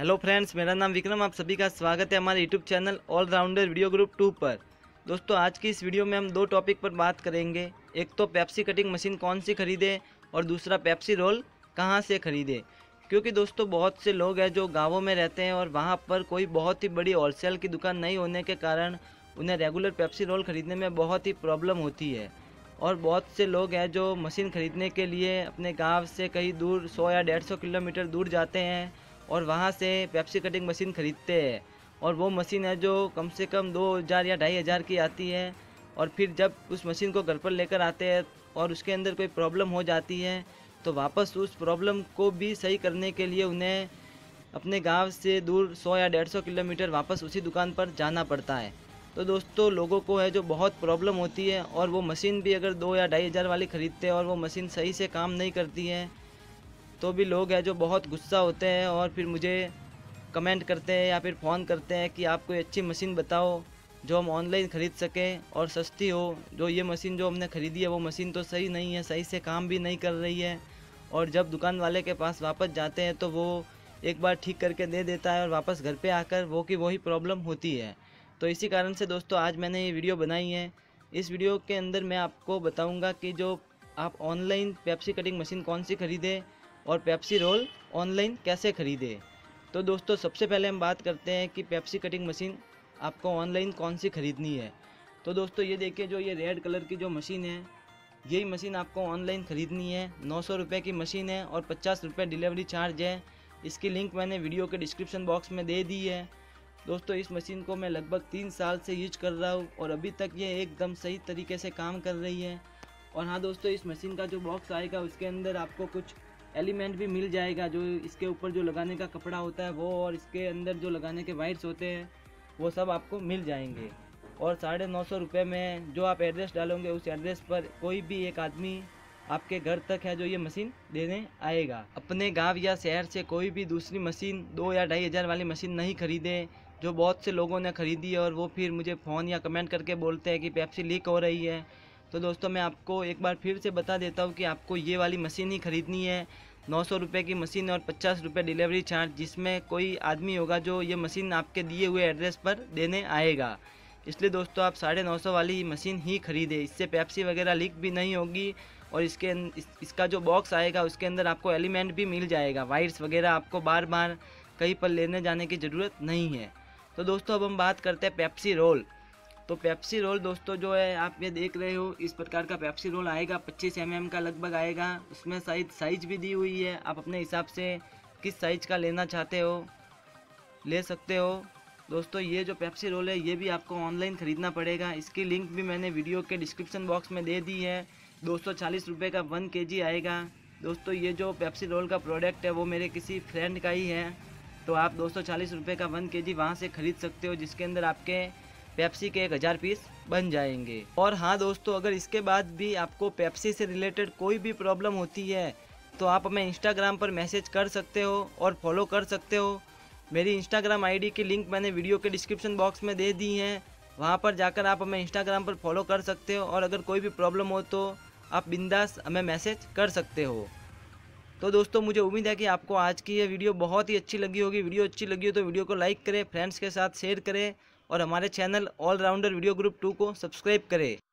Hello friends, मेरा नाम विक्रम, आप सभी का स्वागत है हमारे YouTube channel all rounder video group two पर। दोस्तों, आज की इस वीडियो में हम दो टॉपिक पर बात करेंगे। एक तो पेप्सी कटिंग मशीन कौन सी खरीदें और दूसरा पेप्सी रोल कहां से खरीदें, क्योंकि दोस्तों बहुत से लोग हैं जो गाँवों में रहते हैं और वहाँ पर कोई बहुत ही बड़ी होलसेल की दुकान नहीं होने के कारण उन्हें रेगुलर पेप्सी रोल खरीदने में बहुत ही प्रॉब्लम होती है। और बहुत से लोग हैं जो मशीन खरीदने के लिए अपने गाँव से कहीं दूर 100 या 150 किलोमीटर दूर जाते हैं और वहाँ से पेप्सी कटिंग मशीन ख़रीदते हैं। और वो मशीन है जो कम से कम 2000 या 2500 की आती है, और फिर जब उस मशीन को घर पर लेकर आते हैं और उसके अंदर कोई प्रॉब्लम हो जाती है तो वापस उस प्रॉब्लम को भी सही करने के लिए उन्हें अपने गांव से दूर 100 या 150 किलोमीटर वापस उसी दुकान पर जाना पड़ता है। तो दोस्तों, लोगों को है जो बहुत प्रॉब्लम होती है, और वो मशीन भी अगर 2000 या 2500 वाली ख़रीदते हैं और वो मशीन सही से काम नहीं करती है तो भी लोग हैं जो बहुत गुस्सा होते हैं और फिर मुझे कमेंट करते हैं या फिर फ़ोन करते हैं कि आप कोई अच्छी मशीन बताओ जो हम ऑनलाइन ख़रीद सकें और सस्ती हो। जो ये मशीन जो हमने ख़रीदी है वो मशीन तो सही नहीं है, सही से काम भी नहीं कर रही है, और जब दुकान वाले के पास वापस जाते हैं तो वो एक बार ठीक करके दे देता है और वापस घर पर आकर वो की वही प्रॉब्लम होती है। तो इसी कारण से दोस्तों आज मैंने ये वीडियो बनाई है। इस वीडियो के अंदर मैं आपको बताऊँगा कि जो आप ऑनलाइन पेप्सी कटिंग मशीन कौन सी ख़रीदें और पेप्सी रोल ऑनलाइन कैसे ख़रीदे। तो दोस्तों, सबसे पहले हम बात करते हैं कि पेप्सी कटिंग मशीन आपको ऑनलाइन कौन सी ख़रीदनी है। तो दोस्तों, ये देखिए, जो ये रेड कलर की जो मशीन है, यही मशीन आपको ऑनलाइन ख़रीदनी है। 900 रुपये की मशीन है और 50 रुपये डिलीवरी चार्ज है। इसकी लिंक मैंने वीडियो के डिस्क्रिप्शन बॉक्स में दे दी है। दोस्तों, इस मशीन को मैं लगभग 3 साल से यूज कर रहा हूँ और अभी तक ये एकदम सही तरीके से काम कर रही है। और हाँ दोस्तों, इस मशीन का जो बॉक्स आएगा उसके अंदर आपको कुछ एलिमेंट भी मिल जाएगा, जो इसके ऊपर जो लगाने का कपड़ा होता है वो, और इसके अंदर जो लगाने के वायर्स होते हैं वो सब आपको मिल जाएंगे। और 950 रुपये में जो आप एड्रेस डालोगे उस एड्रेस पर कोई भी एक आदमी आपके घर तक है जो ये मशीन देने आएगा। अपने गांव या शहर से कोई भी दूसरी मशीन 2000 या 2500 वाली मशीन नहीं खरीदें, जो बहुत से लोगों ने ख़रीदी और वो फिर मुझे फ़ोन या कमेंट करके बोलते हैं कि पेप्सी लीक हो रही है। तो दोस्तों, मैं आपको एक बार फिर से बता देता हूँ कि आपको ये वाली मशीन ही ख़रीदनी है। 900 रुपये की मशीन और 50 रुपये डिलीवरी चार्ज, जिसमें कोई आदमी होगा जो ये मशीन आपके दिए हुए एड्रेस पर देने आएगा। इसलिए दोस्तों, आप 950 वाली मशीन ही ख़रीदें। इससे पेप्सी वगैरह लीक भी नहीं होगी, और इसका जो बॉक्स आएगा उसके अंदर आपको एलिमेंट भी मिल जाएगा, वायर्स वगैरह। आपको बार बार कहीं पर लेने जाने की ज़रूरत नहीं है। तो दोस्तों, अब हम बात करते हैं पेप्सी रोल। तो पेप्सी रोल दोस्तों जो है, आप ये देख रहे हो, इस प्रकार का पेप्सी रोल आएगा। 25 mm का लगभग आएगा। उसमें साइज भी दी हुई है, आप अपने हिसाब से किस साइज़ का लेना चाहते हो ले सकते हो। दोस्तों, ये जो पेप्सी रोल है ये भी आपको ऑनलाइन ख़रीदना पड़ेगा। इसकी लिंक भी मैंने वीडियो के डिस्क्रिप्शन बॉक्स में दे दी है। 240 रुपये का 1 kg आएगा। दोस्तों, ये जो पेप्सी रोल का प्रोडक्ट है वो मेरे किसी फ्रेंड का ही है, तो आप 240 रुपये का 1 kg वहाँ से ख़रीद सकते हो, जिसके अंदर आपके पेप्सी के 1000 पीस बन जाएंगे। और हाँ दोस्तों, अगर इसके बाद भी आपको पेप्सी से रिलेटेड कोई भी प्रॉब्लम होती है तो आप हमें इंस्टाग्राम पर मैसेज कर सकते हो और फॉलो कर सकते हो। मेरी इंस्टाग्राम आईडी की लिंक मैंने वीडियो के डिस्क्रिप्शन बॉक्स में दे दी है, वहाँ पर जाकर आप हमें इंस्टाग्राम पर फॉलो कर सकते हो। और अगर कोई भी प्रॉब्लम हो तो आप बिंदास हमें मैसेज कर सकते हो। तो दोस्तों, मुझे उम्मीद है कि आपको आज की ये वीडियो बहुत ही अच्छी लगी होगी। वीडियो अच्छी लगी हो तो वीडियो को लाइक करें, फ्रेंड्स के साथ शेयर करें, और हमारे channel all rounder video group 2 को सब्सक्राइब करें।